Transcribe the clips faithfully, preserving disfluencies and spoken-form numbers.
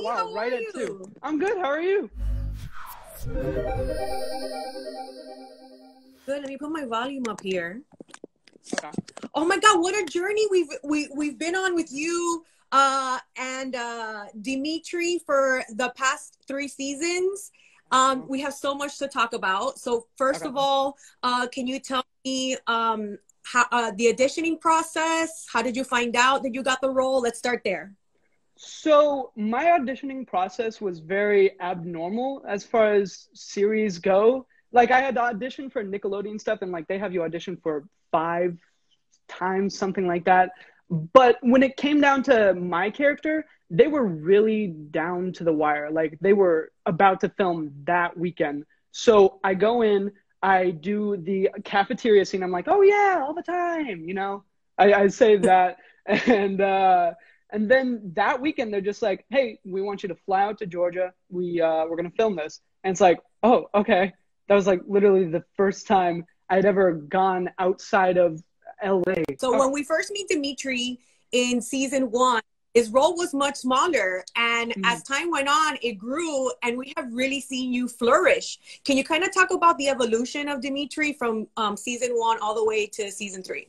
Oh, wow, how right at you? two. I'm good, how are you? Good, let me put my volume up here. Okay. Oh my God, what a journey we've, we, we've been on with you uh, and uh, Demetri for the past three seasons. Um, we have so much to talk about. So first okay. of all, uh, can you tell me um, how, uh, the auditioning process? How did you find out that you got the role? Let's start there. So my auditioning process was very abnormal as far as series go. Like I had to audition for Nickelodeon stuff and like they have you audition for five times, something like that. But when it came down to my character, they were really down to the wire. Like they were about to film that weekend. So I go in, I do the cafeteria scene. I'm like, oh yeah, all the time, you know, I, I say that. and, uh, And then that weekend, they're just like, hey, we want you to fly out to Georgia. We, uh, we're going to film this. And it's like, oh, okay. That was like literally the first time I'd ever gone outside of L A. So oh. when we first meet Demetri in season one, his role was much smaller. And mm-hmm. as time went on, it grew. And we have really seen you flourish. Can you kind of talk about the evolution of Demetri from um, season one all the way to season three?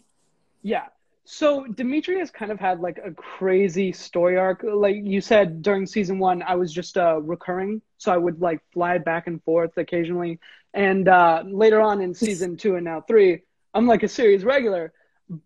Yeah. So Demetri has kind of had like a crazy story arc. Like you said, during season one, I was just uh, recurring. So I would like fly back and forth occasionally. And uh, later on in season two and now three, I'm like a series regular.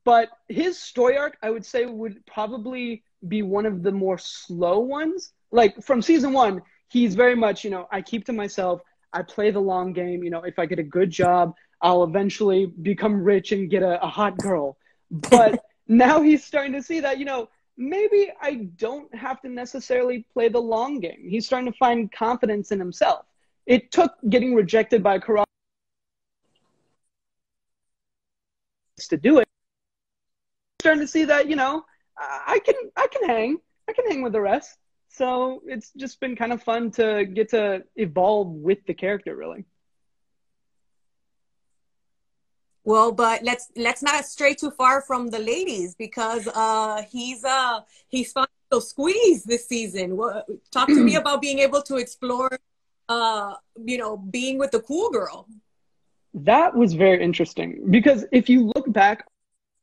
But his story arc, I would say, would probably be one of the more slow ones. Like from season one, he's very much, you know, I keep to myself. I play the long game. You know, if I get a good job, I'll eventually become rich and get a, a hot girl. But now he's starting to see that, you know, maybe I don't have to necessarily play the long game. He's starting to find confidence in himself. It took getting rejected by Karate to do it. Starting to see that, you know, I can, I can hang. I can hang with the rest. So it's just been kind of fun to get to evolve with the character, really. Well, but let's let's not stray too far from the ladies because uh, he's uh, he's found so squeezed this season. Well, talk to me about being able to explore, uh, you know, being with the cool girl. That was very interesting because if you look back,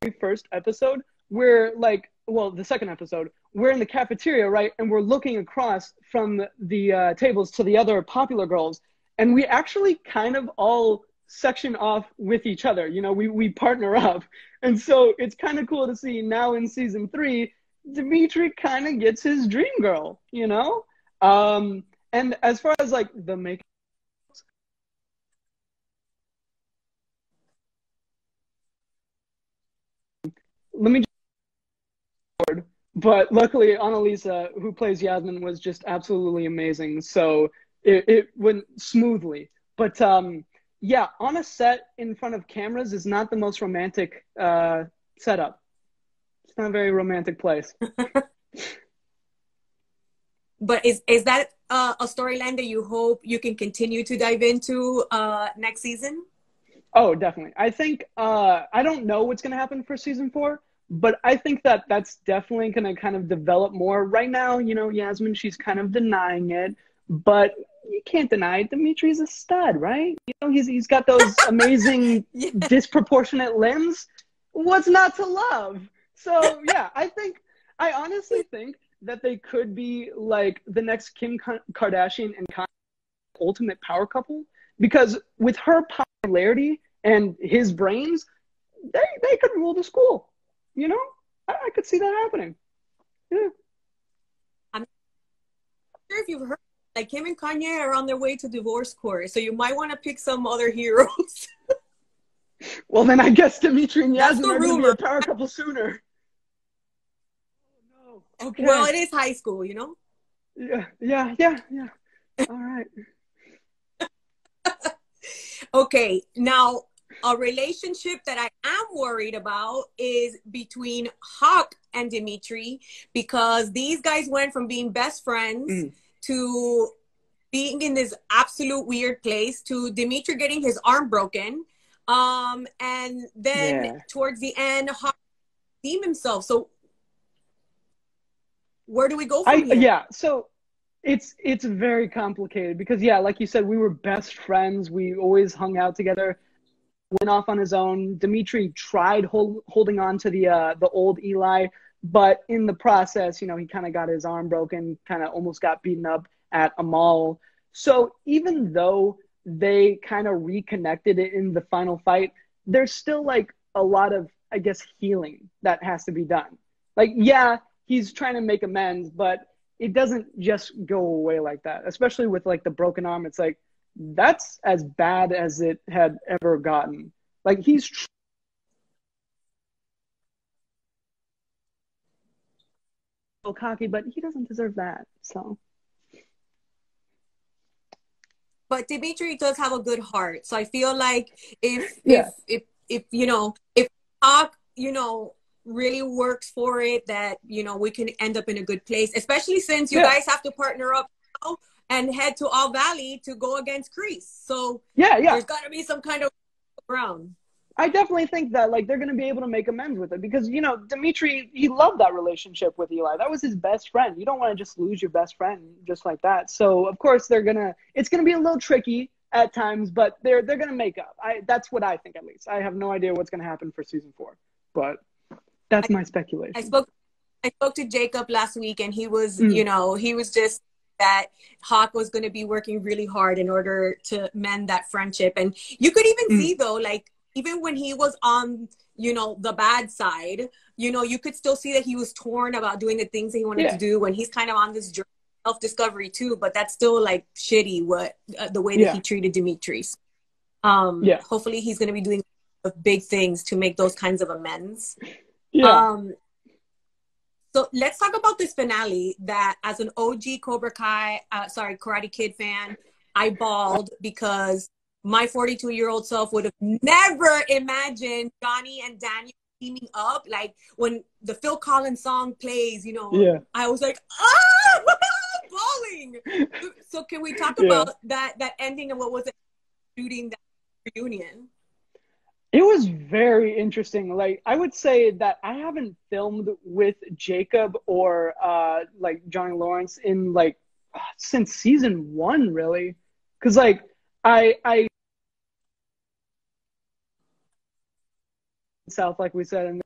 the first episode, we're like, well, the second episode, we're in the cafeteria, right, and we're looking across from the uh, tables to the other popular girls, and we actually kind of all section off with each other, you know, we, we partner up. And so it's kind of cool to see now in season three, Demetri kind of gets his dream girl, you know? Um, and as far as like the make, let me just, but luckily Annalisa, who plays Yasmine, was just absolutely amazing. So it, it went smoothly, but, um, yeah, on a set in front of cameras is not the most romantic uh, setup. It's not a very romantic place. But is, is that uh, a storyline that you hope you can continue to dive into uh, next season? Oh, definitely. I think, uh, I don't know what's going to happen for season four, but I think that that's definitely going to kind of develop more. Right now, you know, Yasmine, she's kind of denying it, but you can't deny it. Demetri's a stud, right? You know, he's, he's got those amazing yeah. disproportionate limbs. What's not to love? So, yeah, I think, I honestly think that they could be like the next Kim Kardashian and Kanye ultimate power couple, because with her popularity and his brains, they, they could rule the school. You know, I, I could see that happening. Yeah. I'm sure if you've heard, like him and Kanye are on their way to divorce court, so you might want to pick some other heroes. Well, then I guess Demetri and Yasmine are going to be a power couple sooner. Oh, no. Okay. Well, it is high school, you know? Yeah, yeah, yeah, yeah. All right. Okay, now a relationship that I am worried about is between Hawk and Demetri, because these guys went from being best friends mm. to being in this absolute weird place, to Demetri getting his arm broken. Um, and then yeah. towards the end, Hawk redeemed himself. So where do we go from I, here? Yeah, so It's it's very complicated because, yeah, like you said, we were best friends. We always hung out together. Went off on his own. Demetri tried hold, holding on to the uh, the old Eli, but in the process, you know, he kind of got his arm broken, kind of almost got beaten up at a mall. So even though they kind of reconnected in the final fight, there's still, like, a lot of, I guess, healing that has to be done. Like, yeah, he's trying to make amends, but it doesn't just go away like that, especially with, like, the broken arm. It's like, that's as bad as it had ever gotten. Like, he's tr- so cocky, but he doesn't deserve that, so. But Demetri does have a good heart. So I feel like if, yeah. if, if, if, you know, if Hawk, you know, really works for it, that, you know, we can end up in a good place, especially since you yeah. guys have to partner up now and head to All Valley to go against Kreese. So yeah, yeah. there's got to be some kind of ground. I definitely think that, like, they're going to be able to make amends with it because, you know, Demetri, he loved that relationship with Eli. That was his best friend. You don't want to just lose your best friend just like that. So, of course, they're going to – it's going to be a little tricky at times, but they're they're going to make up. I That's what I think, at least. I have no idea what's going to happen for season four, but that's I, my speculation. I spoke, I spoke to Jacob last week, and he was, mm. you know, he was just – that Hawk was going to be working really hard in order to mend that friendship. And you could even mm. see, though, like, even when he was on, you know, the bad side, you know, you could still see that he was torn about doing the things that he wanted yeah. to do when he's kind of on this journey of self-discovery too. But that's still, like, shitty, what uh, the way that yeah. he treated Demetri. Um, yeah. Hopefully he's going to be doing big things to make those kinds of amends. Yeah. Um, So let's talk about this finale that, as an O G Cobra Kai, uh, sorry, Karate Kid fan, I bawled because my forty-two-year-old self would have never imagined Johnny and Daniel teaming up. Like, when the Phil Collins song plays, you know, yeah. I was like, ah, bawling. So can we talk yeah. about that that ending and what was it, shooting that reunion? It was very interesting. Like, I would say that I haven't filmed with Jacob or, uh, like, Johnny Lawrence in, like, since season one, really. Because, like, I, I, South, like we said, and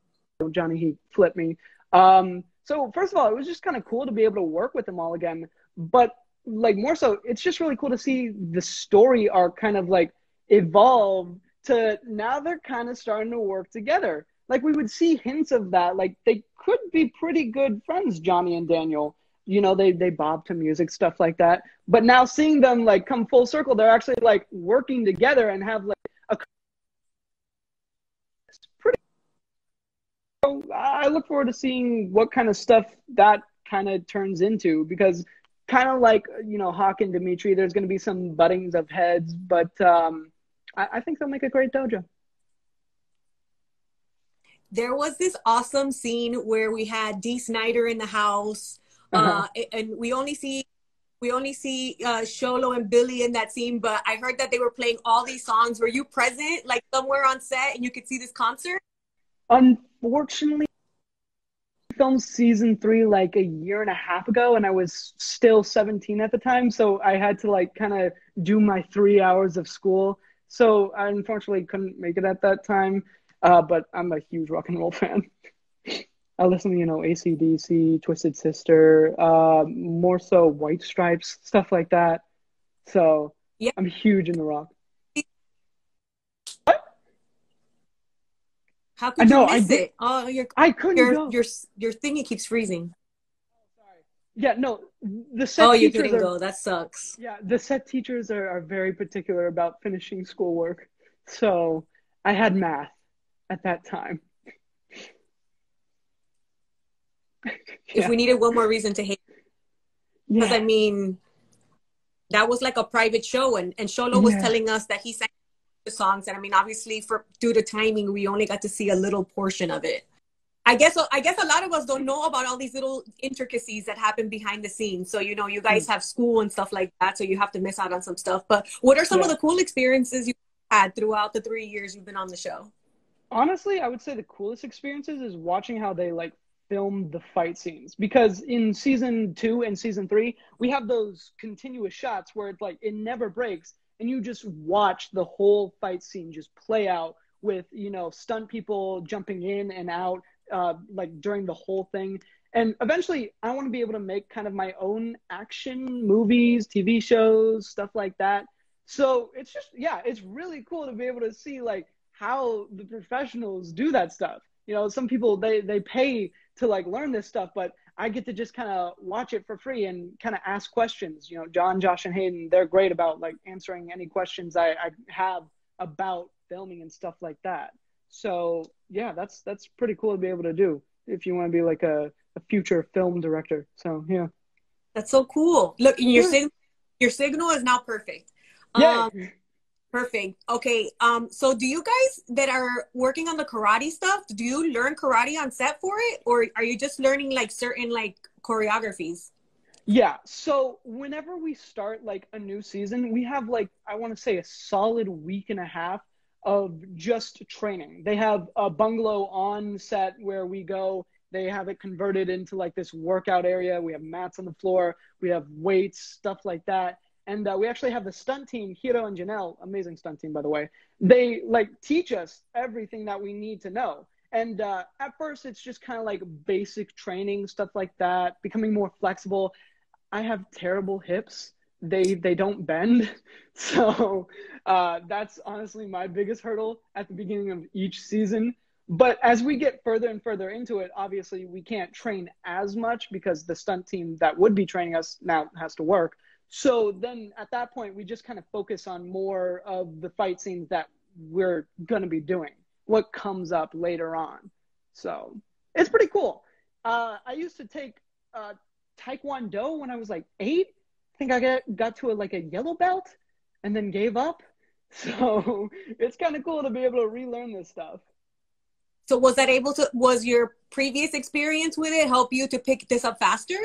Johnny, he flipped me. Um, so, first of all, it was just kind of cool to be able to work with them all again. But, like, more so, it's just really cool to see the story arc kind of, like, evolve to now they're kind of starting to work together. Like, we would see hints of that. Like, they could be pretty good friends, Johnny and Daniel. You know, they they bob to music, stuff like that. But now seeing them, like, come full circle, they're actually, like, working together and have, like, a... It's pretty... So I look forward to seeing what kind of stuff that kind of turns into, because kind of like, you know, Hawk and Demetri, there's going to be some buttings of heads, but... Um, I think they'll make a great dojo. There was this awesome scene where we had Dee Snider in the house, uh-huh. uh, and we only see we only see uh, Xolo and Billy in that scene. But I heard that they were playing all these songs. Were you present, like, somewhere on set, and you could see this concert? Unfortunately, I filmed season three like a year and a half ago, and I was still seventeen at the time, so I had to, like, kind of do my three hours of school. So I unfortunately couldn't make it at that time, uh, but I'm a huge rock and roll fan. I listen to, you know, A C D C, Twisted Sister, uh, more so White Stripes, stuff like that. So yeah. I'm huge in the rock. What? How could I you know, miss I it? Oh, your, I couldn't your, go. Your, your thingy keeps freezing. Yeah, no, the set oh, teachers Oh, you didn't are, go. That sucks. Yeah, the set teachers are, are very particular about finishing schoolwork. So I had math at that time. yeah. If we needed one more reason to hate. Because, yeah. I mean, that was like a private show. And, and Xolo was yeah. telling us that he sang the songs. And, I mean, obviously, for due to timing, we only got to see a little portion of it. I guess I guess a lot of us don't know about all these little intricacies that happen behind the scenes. So, you know, you guys have school and stuff like that, so you have to miss out on some stuff. But what are some yeah. of the cool experiences you've had throughout the three years you've been on the show? Honestly, I would say the coolest experiences is watching how they, like, film the fight scenes, because in season two and season three, we have those continuous shots where it's like, it never breaks. And you just watch the whole fight scene just play out with, you know, stunt people jumping in and out, uh, like during the whole thing. And eventually I want to be able to make kind of my own action movies, T V shows, stuff like that. So it's just, yeah, it's really cool to be able to see like how the professionals do that stuff. You know, some people, they, they pay to like learn this stuff, but I get to just kind of watch it for free and kind of ask questions. You know, John, Josh, and Hayden, they're great about like answering any questions I, I have about filming and stuff like that. So yeah, that's, that's pretty cool to be able to do if you want to be like a, a future film director. So yeah. That's so cool. Look, your, yeah. sig your signal is now perfect. Yeah. Um, Perfect. Okay. Um, so do you guys that are working on the karate stuff, do you learn karate on set for it? Or are you just learning like certain like choreographies? Yeah. So whenever we start like a new season, we have like, I want to say a solid week and a half of just training. They have a bungalow on set where we go. They have it converted into like this workout area. We have mats on the floor. We have weights, stuff like that. And uh, we actually have the stunt team, Hiro and Janelle, amazing stunt team, by the way. They like teach us everything that we need to know. And uh, at first, it's just kind of like basic training, stuff like that, becoming more flexible. I have terrible hips. They, they don't bend. So uh, that's honestly my biggest hurdle at the beginning of each season. But as we get further and further into it, obviously, we can't train as much because the stunt team that would be training us now has to work. So then at that point, we just kind of focus on more of the fight scenes that we're going to be doing, what comes up later on. So it's pretty cool. Uh, I used to take uh, Taekwondo when I was like eight. I think I got, got to a, like a yellow belt and then gave up. So it's kind of cool to be able to relearn this stuff. So was that able to, was your previous experience with it help you to pick this up faster?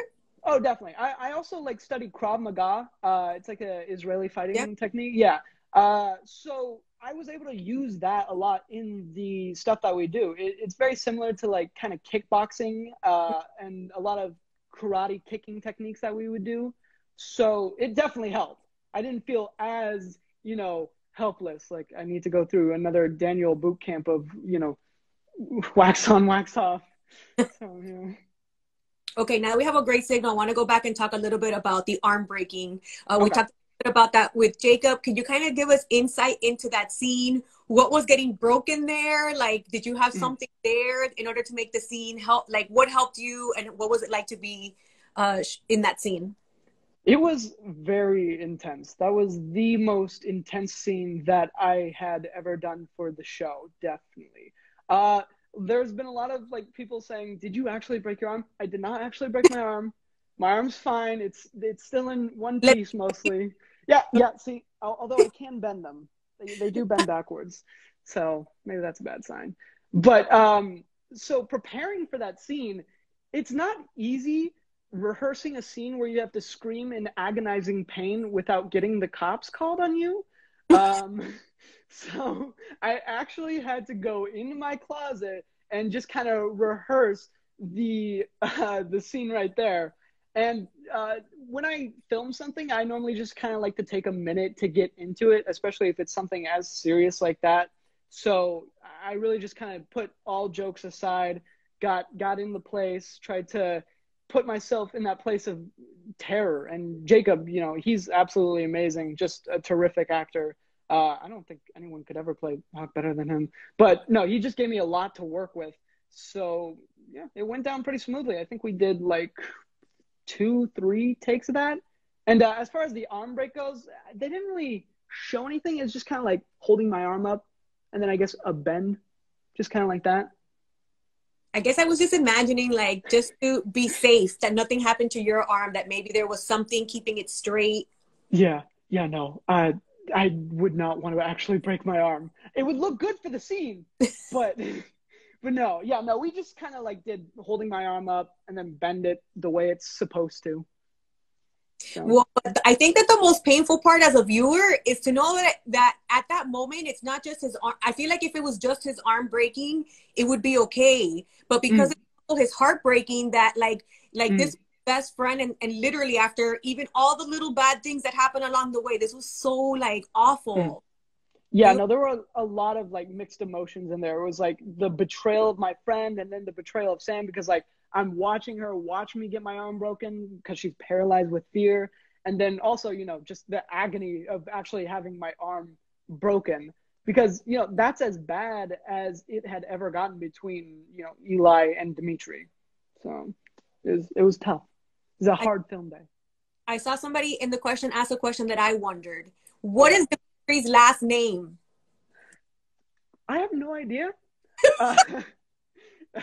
Oh, definitely. I, I also like studied Krav Maga. Uh, it's like a Israeli fighting yeah. technique. Yeah. Uh, so I was able to use that a lot in the stuff that we do. It, it's very similar to like kind of kickboxing uh, and a lot of karate kicking techniques that we would do. So it definitely helped. I didn't feel as, you know, helpless. Like I need to go through another Daniel boot camp of, you know, wax on, wax off. So, yeah. Okay, now we have a great signal. I want to go back and talk a little bit about the arm breaking. Uh, okay. We talked a bit about that with Jacob. Can you kind of give us insight into that scene? What was getting broken there? Like, did you have mm. something there in order to make the scene help? Like, what helped you and what was it like to be uh, in that scene? It was very intense. That was the most intense scene that I had ever done for the show, definitely. Uh, There's been a lot of like people saying, did you actually break your arm? I did not actually break my arm. My arm's fine. It's it's still in one piece mostly. Yeah, yeah. See, although I can bend them. They, they do bend backwards. So maybe that's a bad sign. But um, so preparing for that scene, it's not easy rehearsing a scene where you have to scream in agonizing pain without getting the cops called on you. Um, so I actually had to go into my closet and just kind of rehearse the, uh, the scene right there. And, uh, when I film something, I normally just kind of like to take a minute to get into it, especially if it's something as serious like that. So I really just kind of put all jokes aside, got, got in the place, tried to put myself in that place of terror. And Jacob, you know, he's absolutely amazing. Just a terrific actor. Uh, I don't think anyone could ever play Hawk better than him, but no, he just gave me a lot to work with. So yeah, it went down pretty smoothly. I think we did like two, three takes of that. And uh, as far as the arm break goes, they didn't really show anything. It's just kind of like holding my arm up. And then I guess a bend, just kind of like that. I guess I was just imagining, like, just to be safe, that nothing happened to your arm, that maybe there was something keeping it straight. Yeah. Yeah, no. I, I would not want to actually break my arm. It would look good for the scene, but, but no. Yeah, no, we just kind of, like, did holding my arm up and then bend it the way it's supposed to. So. Well, I think that the most painful part as a viewer is to know that, that at that moment, it's not just his arm. I feel like if it was just his arm breaking, it would be okay. But because mm. it's it's heartbreaking that like like mm. this best friend and, and literally after even all the little bad things that happened along the way, this was so like awful. Mm. Yeah, no, there were a lot of like mixed emotions in there. It was like the betrayal of my friend and then the betrayal of Sam, because like I'm watching her watch me get my arm broken because she's paralyzed with fear. And then also, you know, just the agony of actually having my arm broken, because, you know, that's as bad as it had ever gotten between, you know, Eli and Demetri. So it was, it was tough. It was a hard I, film day. I saw somebody in the question ask a question that I wondered. What is the Demetri's last name? I have no idea. uh,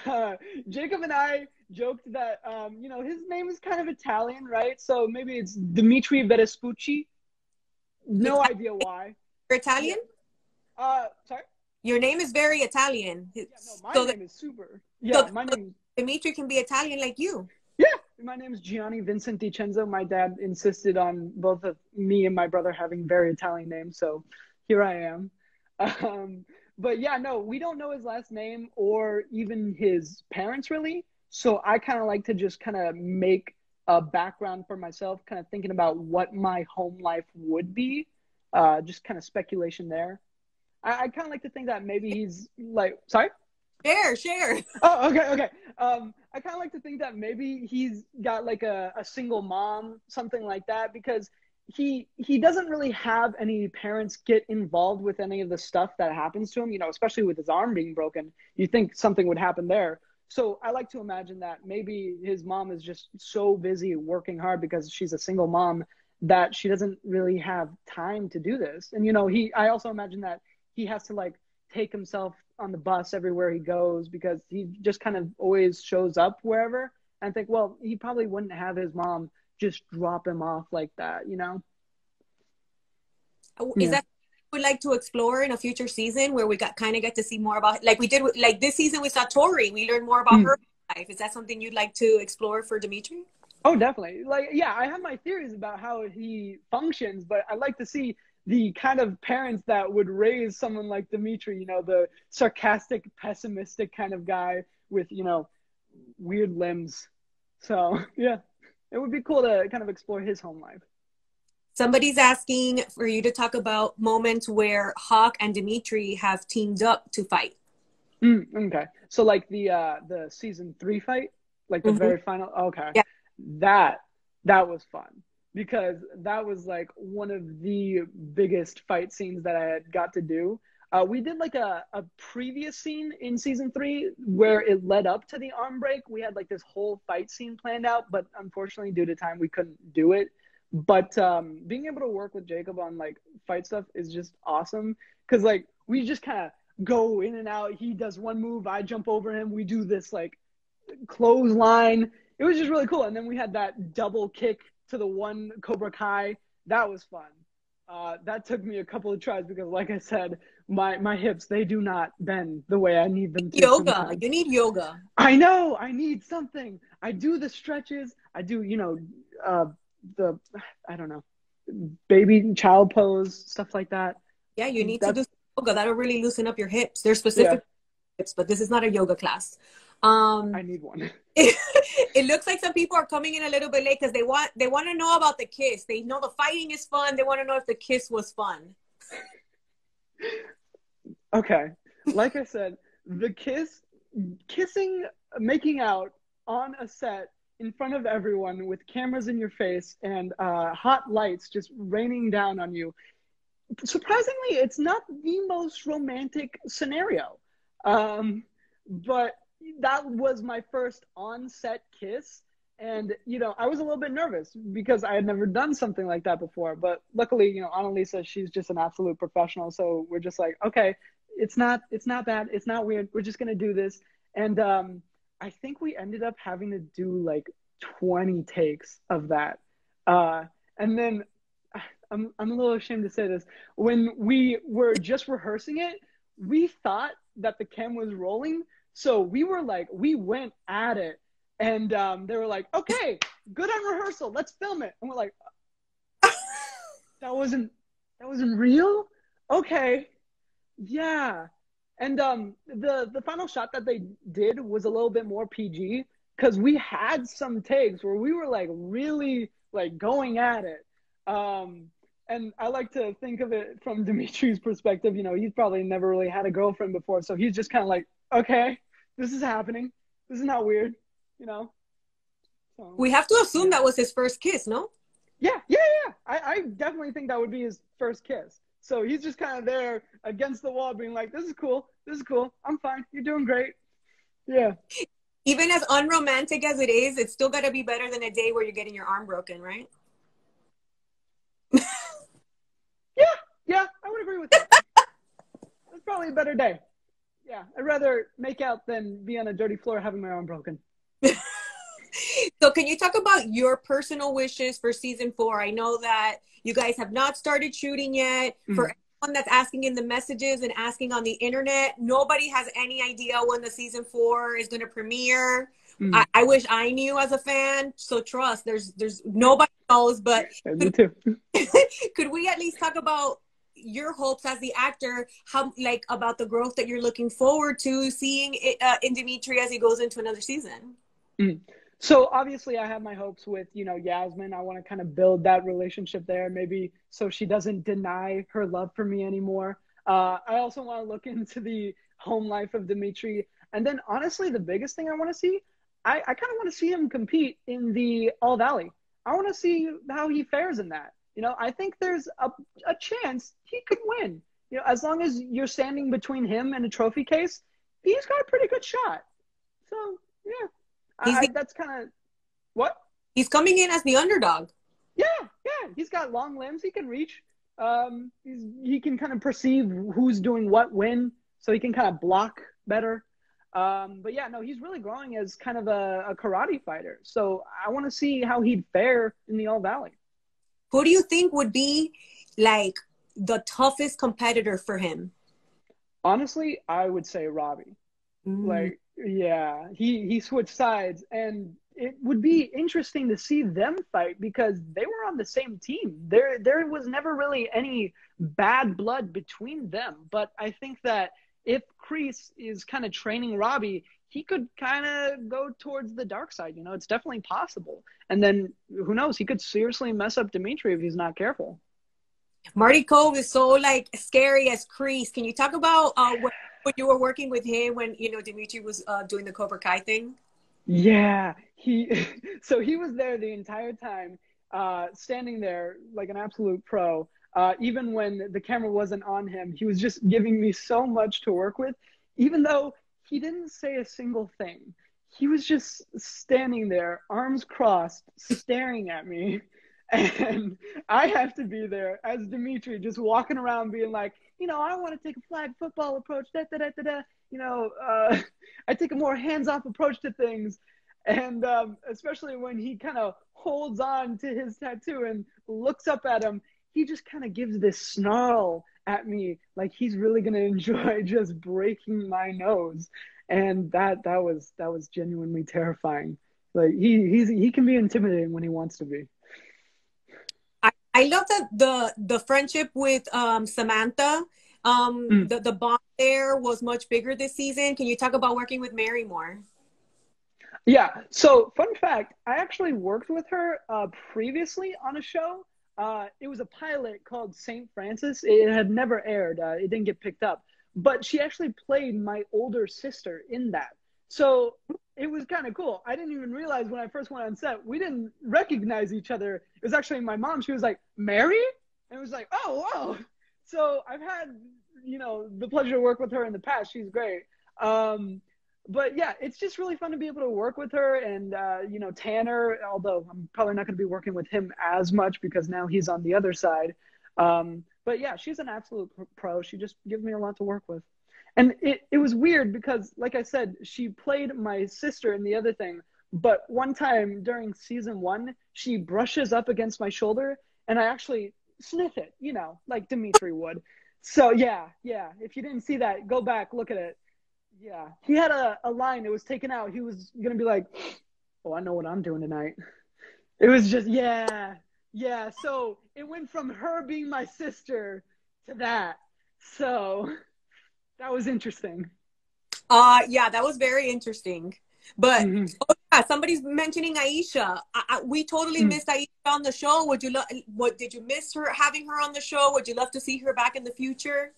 uh, Jacob and I joked that, um, you know, his name is kind of Italian, right? So maybe it's Demetri Verespucci. No Italian. Idea why. You're Italian? Uh, sorry? Your name is very Italian. Yeah, no, my so name the, is super. Yeah, so my the, name Demetri can be Italian like you. Yeah. My name is Gianni Vincent DeCenzo. My dad insisted on both of me and my brother having very Italian names, so here I am. Um, but yeah, no, we don't know his last name or even his parents really. So I kind of like to just kind of make a background for myself, kind of thinking about what my home life would be. Uh, just kind of speculation there. I, I kind of like to think that maybe he's like, sorry? Share, share. Oh, okay, okay. Um, I kind of like to think that maybe he's got like a, a single mom, something like that, because he he doesn't really have any parents get involved with any of the stuff that happens to him, you know, especially with his arm being broken. You think something would happen there. So I like to imagine that maybe his mom is just so busy working hard because she's a single mom that she doesn't really have time to do this. And, you know, he I also imagine that he has to like take himself on the bus everywhere he goes because he just kind of always shows up wherever. And I think, well, he probably wouldn't have his mom just drop him off like that, you know? Is yeah. that what you would like to explore in a future season where we got kind of get to see more about, like we did, like this season we saw Tori, we learned more about mm. her life. Is that something you'd like to explore for Demetri? Oh, definitely. Like, yeah, I have my theories about how he functions, but I'd like to see the kind of parents that would raise someone like Demetri, you know, the sarcastic, pessimistic kind of guy with, you know, weird limbs. So, yeah, it would be cool to kind of explore his home life. Somebody's asking for you to talk about moments where Hawk and Demetri have teamed up to fight. Mm, okay. So, like, the uh, the season three fight? Like, the mm-hmm. very final? Okay. Yeah. That, that was fun. Because that was like one of the biggest fight scenes that I had got to do. Uh, we did like a, a previous scene in season three where it led up to the arm break. We had like this whole fight scene planned out, but unfortunately due to time, we couldn't do it. But um, being able to work with Jacob on like fight stuff is just awesome. Cause like we just kind of go in and out. He does one move, I jump over him. We do this like clothesline. It was just really cool. And then we had that double kick to the one Cobra Kai. That was fun. Uh, that took me a couple of tries because, like I said, my, my hips, they do not bend the way I need them to. Yoga. Sometimes. You need yoga. I know. I need something. I do the stretches. I do, you know, uh, the, I don't know, baby child pose, stuff like that. Yeah, you need That's, to do yoga. That'll really loosen up your hips. They're specific yeah. hips, but this is not a yoga class. Um, I need one. It, it looks like some people are coming in a little bit late because they want they want to know about the kiss. They know the fighting is fun. They want to know if the kiss was fun. Okay, like I said, the kiss, kissing, making out on a set in front of everyone with cameras in your face and uh, hot lights just raining down on you. Surprisingly, it's not the most romantic scenario, um, but. That was my first on-set kiss. And, you know, I was a little bit nervous because I had never done something like that before. But luckily, you know, Annalisa, she's just an absolute professional. So we're just like, okay, it's not, it's not bad. It's not weird. We're just going to do this. And um, I think we ended up having to do like twenty takes of that. Uh, and then I'm, I'm a little ashamed to say this. When we were just rehearsing it, we thought that the cam was rolling. So we were like, we went at it and um, they were like, okay, good on rehearsal. Let's film it. And we're like, that wasn't, that wasn't real. Okay. Yeah. And um, the, the final shot that they did was a little bit more P G because we had some takes where we were, like, really, like, going at it. Um, and I like to think of it from Demetri's perspective. You know, he's probably never really had a girlfriend before, so he's just kind of like, okay, this is happening. This is not weird, you know? So, we have to assume that was his first kiss, no? Yeah, yeah, yeah. I, I definitely think that would be his first kiss. So he's just kind of there against the wall being like, this is cool. This is cool. I'm fine. You're doing great. Yeah. Even as unromantic as it is, it's still got to be better than a day where you're getting your arm broken, right? yeah. Yeah. I would agree with that. That's probably a better day. Yeah. I'd rather make out than be on a dirty floor having my arm broken. So can you talk about your personal wishes for season four? I know that you guys have not started shooting yet. Mm-hmm. For anyone that's asking in the messages and asking on the internet, nobody has any idea when the season four is going to premiere. Mm-hmm. I, I wish I knew as a fan. So trust, there's there's nobody knows. But me too. Could we at least talk about your hopes as the actor, how like about the growth that you're looking forward to seeing it, uh, in Demetri as he goes into another season? Mm. So obviously I have my hopes with, you know, Yasmine. I want to kind of build that relationship there, maybe so she doesn't deny her love for me anymore. Uh, I also want to look into the home life of Demetri. And then honestly, the biggest thing I want to see, I, I kind of want to see him compete in the All Valley. I want to see how he fares in that. You know, I think there's a, a chance he could win. You know, as long as you're standing between him and a trophy case, he's got a pretty good shot. So, yeah. I, the, that's kind of what he's coming in as the underdog. Yeah, yeah. He's got long limbs. He can reach. Um, he's, he can kind of perceive who's doing what when, so he can kind of block better. Um, but yeah, no, he's really growing as kind of a, a karate fighter. So I want to see how he'd fare in the All Valley. Who do you think would be like the toughest competitor for him? Honestly, I would say Robbie. Mm. Like. Yeah, he, he switched sides, and it would be interesting to see them fight because they were on the same team. There there was never really any bad blood between them, but I think that if Kreese is kind of training Robbie, he could kind of go towards the dark side. You know, it's definitely possible. And then, who knows, he could seriously mess up Demetri if he's not careful. Marty Kove is so, like, scary as Kreese. Can you talk about uh, what... When you were working with him, when, you know, Demetri was uh, doing the Cobra Kai thing? Yeah. he. So he was there the entire time, uh, standing there like an absolute pro. Uh, even when the camera wasn't on him, he was just giving me so much to work with, even though he didn't say a single thing. He was just standing there, arms crossed, staring at me. And I have to be there as Demetri, just walking around being like, you know, I want to take a flag football approach, da da da da da. You know, uh, I take a more hands-off approach to things. And um, especially when he kind of holds on to his tattoo and looks up at him, he just kind of gives this snarl at me, like he's really going to enjoy just breaking my nose. And that that was that was genuinely terrifying. Like he he's, he can be intimidating when he wants to be. I love that the the friendship with um, Samantha, um, mm. the, the bond there was much bigger this season. Can you talk about working with Mary more? Yeah, so fun fact, I actually worked with her uh, previously on a show. Uh, it was a pilot called Saint Francis. It had never aired. Uh, it didn't get picked up. But she actually played my older sister in that. So it was kind of cool. I didn't even realize when I first went on set, we didn't recognize each other. It was actually my mom. She was like, Mary? And it was like, oh, wow. So I've had, you know, the pleasure to work with her in the past. She's great. Um, but, yeah, it's just really fun to be able to work with her and, uh, you know, Tanner, although I'm probably not going to be working with him as much because now he's on the other side. Um, but, yeah, she's an absolute pro. She just gives me a lot to work with. And it, it was weird because, like I said, she played my sister in the other thing. But one time during season one, she brushes up against my shoulder, and I actually sniff it, you know, like Demetri would. So, yeah, yeah. If you didn't see that, go back, look at it. Yeah. He had a, a line that was taken out. He was going to be like, oh, I know what I'm doing tonight. It was just, yeah, yeah. So it went from her being my sister to that. So... That was interesting. Uh, yeah, that was very interesting. But mm-hmm. oh, yeah, somebody's mentioning Aisha. I, I, we totally mm-hmm. missed Aisha on the show. Would you love? What did you miss her having her on the show? Would you love to see her back in the future?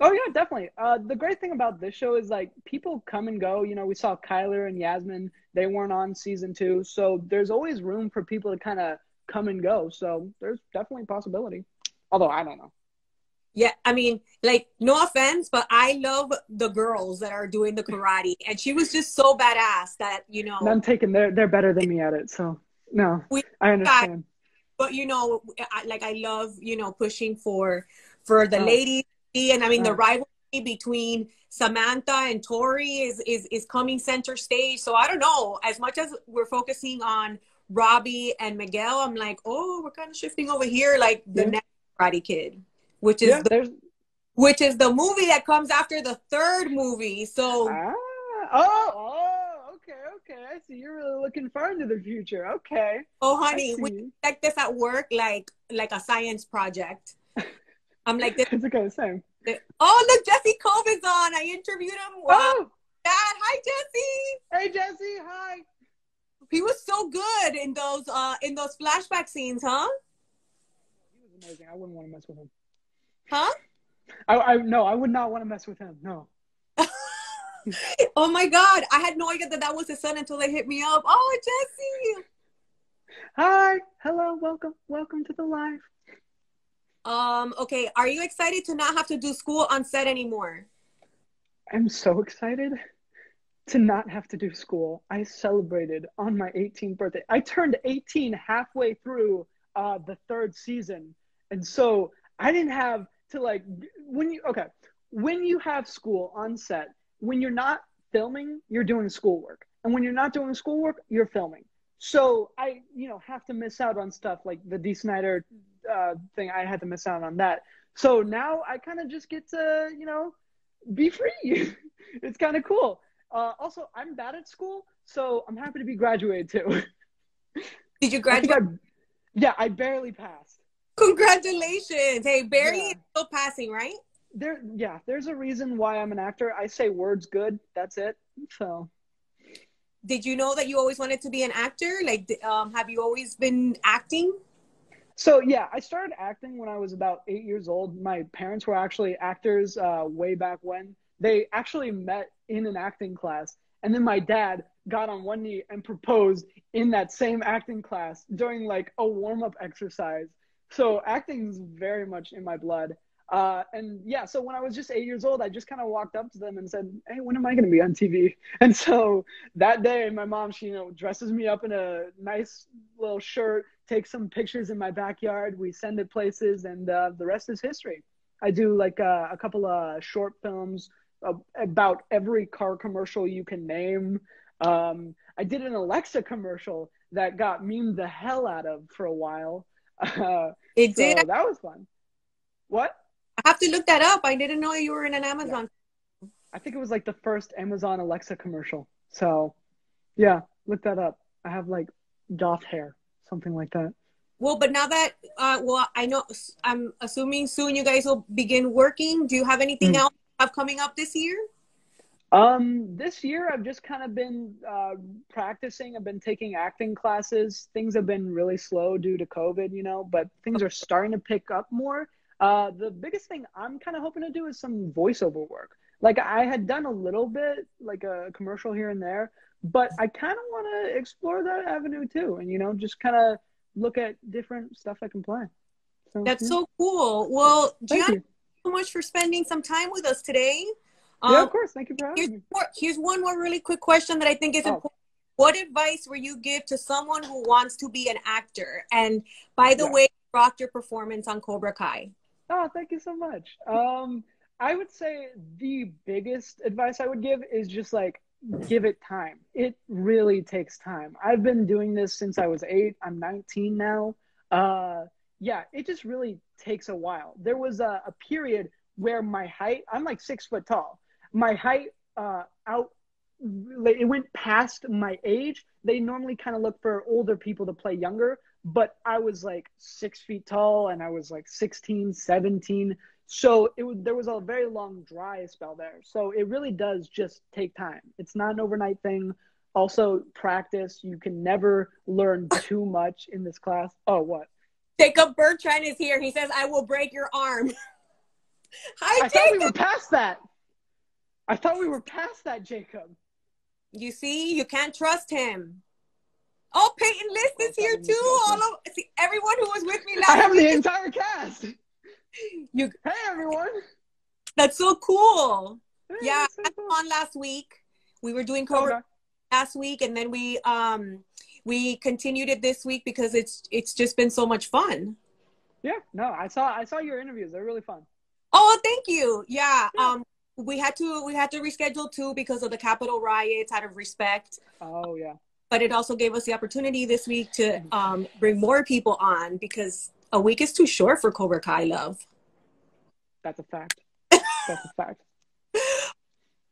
Oh yeah, definitely. Uh, the great thing about this show is like people come and go. You know, we saw Kyler and Yasmine. They weren't on season two, so there's always room for people to kind of come and go. So there's definitely a possibility. Although I don't know. Yeah, I mean, like, no offense, but I love the girls that are doing the karate. And she was just so badass that, you know. And I'm taking, they're, they're better than me at it. So, no, we, I understand. But, you know, I, like, I love, you know, pushing for, for the oh. ladies. And, I mean, oh. the rivalry between Samantha and Tori is, is, is coming center stage. So, I don't know. As much as we're focusing on Robbie and Miguel, I'm like, oh, we're kind of shifting over here. Like, the yeah. next Karate Kid. Which is yeah, the, which is the movie that comes after the third movie. So ah, oh, oh, okay, okay. I see. You're really looking far into the future. Okay. Oh, honey, we like this at work, like like a science project. I'm like this. It's okay, same. This, oh, look, Jesse Kove is on. I interviewed him. Wow. Oh, Dad. Hi, Jesse. Hey, Jesse. Hi. He was so good in those uh in those flashback scenes, huh? He was amazing. I wouldn't want to mess with him. Huh? I, I no, I would not want to mess with him. No. Oh my God! I had no idea that that was his son until they hit me up. Oh, Jesse! Hi, hello, welcome, welcome to the live. Um. Okay. Are you excited to not have to do school on set anymore? I'm so excited to not have to do school. I celebrated on my eighteenth birthday. I turned eighteen halfway through uh, the third season, and so I didn't have. To like when you okay when you have school on set, when you're not filming you're doing schoolwork, and when you're not doing schoolwork you're filming. So I you know have to miss out on stuff like the Dee Snider uh, thing. I had to miss out on that. So now I kind of just get to you know be free. It's kind of cool. Uh, also, I'm bad at school, so I'm happy to be graduated too. Did you graduate? I I, yeah, I barely passed. Congratulations. Hey, Barry yeah. is still passing, right? There, yeah, there's a reason why I'm an actor. I say words good. That's it. So. Did you know that you always wanted to be an actor? Like, um, have you always been acting? So, yeah, I started acting when I was about eight years old. My parents were actually actors uh, way back when. They actually met in an acting class. And then my dad got on one knee and proposed in that same acting class during, like, a warm-up exercise. So acting is very much in my blood. Uh, and yeah, so when I was just eight years old, I just kind of walked up to them and said, hey, when am I going to be on T V? And so that day, my mom, she you know, dresses me up in a nice little shirt, takes some pictures in my backyard. We send it places, and uh, the rest is history. I do like uh, a couple of short films about every car commercial you can name. Um, I did an Alexa commercial that got memed the hell out of for a while. Uh, it so did. That was fun. What? I have to look that up. I didn't know you were in an Amazon. Yeah. I think it was like the first Amazon Alexa commercial. So, yeah, look that up. I have like goth hair, something like that. Well, but now that, uh, well, I know, I'm assuming soon you guys will begin working. Do you have anything mm-hmm. else you have coming up this year? Um, this year I've just kind of been uh, practicing. I've been taking acting classes. Things have been really slow due to COVID, you know, but things are starting to pick up more. Uh, the biggest thing I'm kind of hoping to do is some voiceover work. Like I had done a little bit, like a commercial here and there, but I kind of want to explore that avenue too. And, you know, just kind of look at different stuff I can play. So, That's yeah. so cool. Well, Gianni, thank you so much for spending some time with us today. Um, yeah, of course. Thank you for having here's me. More, here's one more really quick question that I think is oh. important. What advice would you give to someone who wants to be an actor? And by the yeah. way, you rocked your performance on Cobra Kai. Oh, thank you so much. Um, I would say the biggest advice I would give is just like, give it time. It really takes time. I've been doing this since I was eight. I'm nineteen now. Uh, yeah, it just really takes a while. There was a, a period where my height, I'm like six foot tall. My height uh, out, it went past my age. They normally kind of look for older people to play younger, but I was like six feet tall and I was like sixteen, seventeen. So it there was a very long dry spell there. So it really does just take time. It's not an overnight thing. Also, practice. You can never learn too much in this class. Oh, what? Jacob Bertrand is here. He says, I will break your arm. Hi, I Jacob. thought we were past that. I thought we were past that, Jacob. You see, you can't trust him. Oh, Peyton List is here too. All of see, everyone who was with me last week. I have the entire cast. You, hey, everyone. That's so cool. Hey, yeah, so cool. I was on last week. We were doing Cobra okay. last week, and then we um we continued it this week because it's it's just been so much fun. Yeah, no, I saw I saw your interviews. They're really fun. Oh, thank you. Yeah. yeah. Um, we had to we had to reschedule too because of the Capitol riots, out of respect. Oh yeah. But it also gave us the opportunity this week to um, bring more people on because a week is too short for Cobra Kai, love. That's a fact. That's a fact.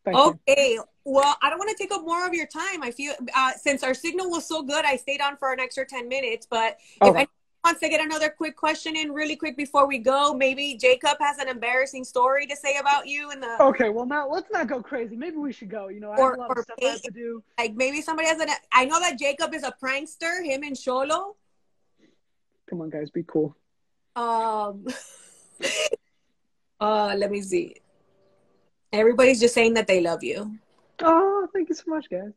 Thank okay. You. Well, I don't want to take up more of your time. I feel uh, since our signal was so good, I stayed on for an extra ten minutes. But okay. if anyone wants to get another quick question in really quick before we go, maybe Jacob has an embarrassing story to say about you. In the Okay. Well, now let's not go crazy. Maybe we should go. You know, I or, have a lot of stuff maybe, I have to do. Like maybe somebody has an. I know that Jacob is a prankster. Him and Xolo. Come on, guys, be cool. Um, uh, let me see. Everybody's just saying that they love you. Oh, thank you so much, guys.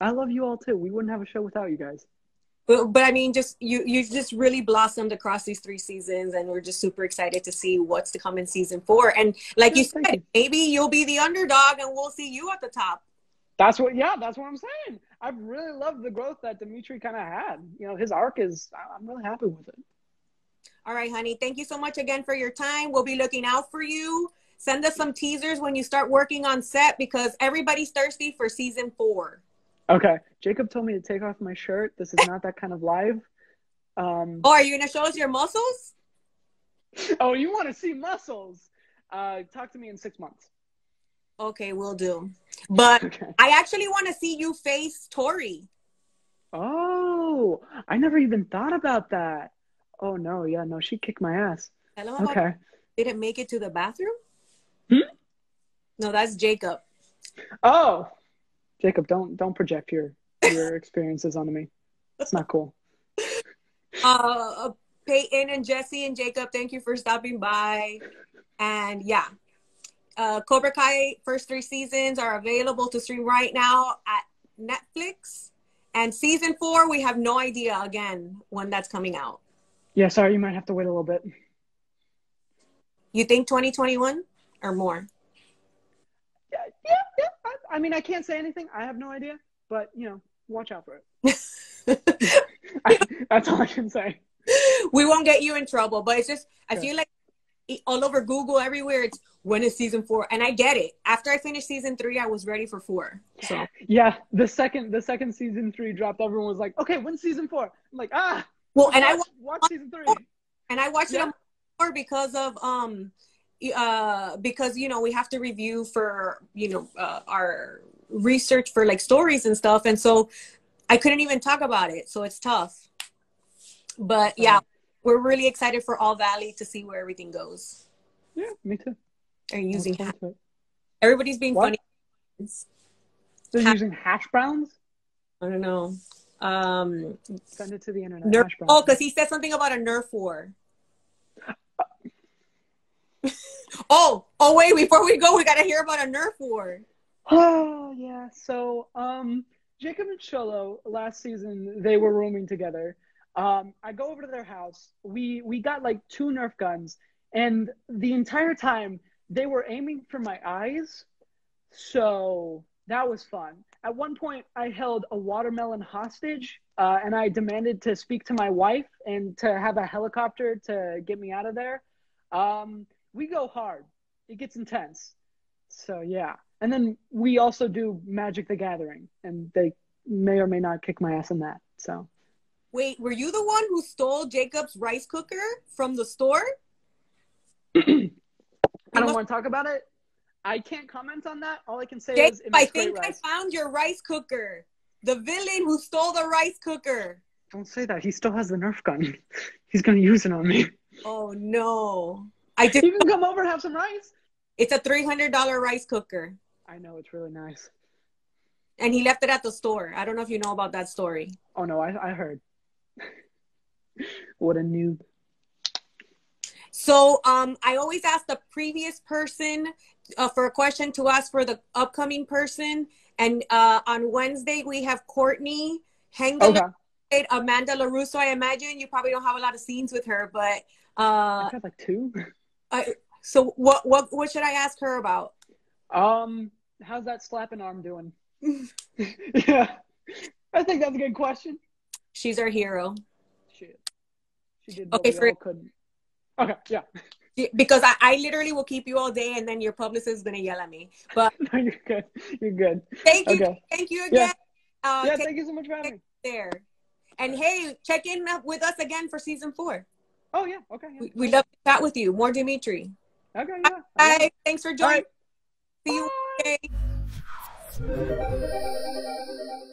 I love you all too. We wouldn't have a show without you guys. But, but I mean, just you, you've just really blossomed across these three seasons, and we're just super excited to see what's to come in season four. And like yeah, you said, you. maybe you'll be the underdog, and we'll see you at the top. That's what, yeah, that's what I'm saying. I've really loved the growth that Demetri kind of had. You know, his arc is, I'm really happy with it. All right, honey. Thank you so much again for your time. We'll be looking out for you. Send us some teasers when you start working on set because everybody's thirsty for season four. Okay. Jacob told me to take off my shirt. This is not that kind of live. Um, oh, are you going to show us your muscles? Oh, you want to see muscles? Uh, talk to me in six months. Okay, we'll do. But okay. I actually want to see you face Tori. Oh, I never even thought about that. Oh, no. Yeah, no, she kicked my ass. Hello, okay. Didn't make it to the bathroom? Hmm? No, that's Jacob. Oh, Jacob, don't don't project your, your experiences onto me. That's not cool. Uh, Peyton and Jesse and Jacob, thank you for stopping by. And yeah. Uh, Cobra Kai first three seasons are available to stream right now at Netflix. And season four, we have no idea, again, when that's coming out. Yeah, sorry, you might have to wait a little bit. You think twenty twenty-one or more? Yeah, yeah, yeah. I, I mean, I can't say anything. I have no idea. But, you know, watch out for it. I, that's all I can say. We won't get you in trouble. But it's just, I yeah. feel like all over Google, everywhere, it's when is season four? And I get it. After I finished season three, I was ready for four. So yeah, the second the second season three dropped, everyone was like, okay, when's season four? I'm like, ah. Well, and watch, I watched watch season three. And I watched yeah. it on four because of um, uh, because you know we have to review for you know uh, our research for like stories and stuff, and so I couldn't even talk about it. So it's tough. But yeah. Um, We're really excited for All Valley to see where everything goes. Yeah, me too. They're using hash. Everybody's being what? funny. They're hash using hash browns? I don't know. Um, Send it to the internet. Nerf hash browns. Oh, because he said something about a Nerf war. oh, oh wait, before we go, we got to hear about a Nerf war. Oh, yeah. So um, Jacob and Xolo, last season, they were rooming together. Um, I go over to their house. We we got like two Nerf guns, and the entire time they were aiming for my eyes, so that was fun. At one point, I held a watermelon hostage, uh, and I demanded to speak to my wife and to have a helicopter to get me out of there. Um, we go hard. It gets intense. So yeah, and then we also do Magic the Gathering, and they may or may not kick my ass in that. So. Wait, were you the one who stole Jacob's rice cooker from the store? I don't want to talk about it. I can't comment on that. All I can say Jacob, is it makes I think great rice. I found your rice cooker. The villain who stole the rice cooker. Don't say that. He still has the Nerf gun. He's going to use it on me. Oh, no. I did. You can come over and have some rice. It's a three hundred dollar rice cooker. I know, it's really nice. And he left it at the store. I don't know if you know about that story. Oh, no, I, I heard. What a noob. So um, I always ask the previous person uh, for a question to ask for the upcoming person. And uh, on Wednesday, we have Courtney Hengler, okay. Amanda LaRusso. I imagine you probably don't have a lot of scenes with her, but... Uh, I have like two. Uh, so what, what, what should I ask her about? Um, how's that slapping arm doing? Yeah, I think that's a good question. She's our hero. She is. She did what okay, we for, all couldn't. Okay, yeah. Because I, I literally will keep you all day, and then your publicist is gonna yell at me. But no, you're good. You're good. Thank you. Okay. Thank you again. Yeah. Uh, yeah thank you so much for having me. There. And hey, check in with us again for season four. Oh yeah. Okay. Yeah. We, we love to chat with you. More Demetri. Okay. Yeah. Bye. Bye. Thanks for joining. Right. See you. Bye. Thank you.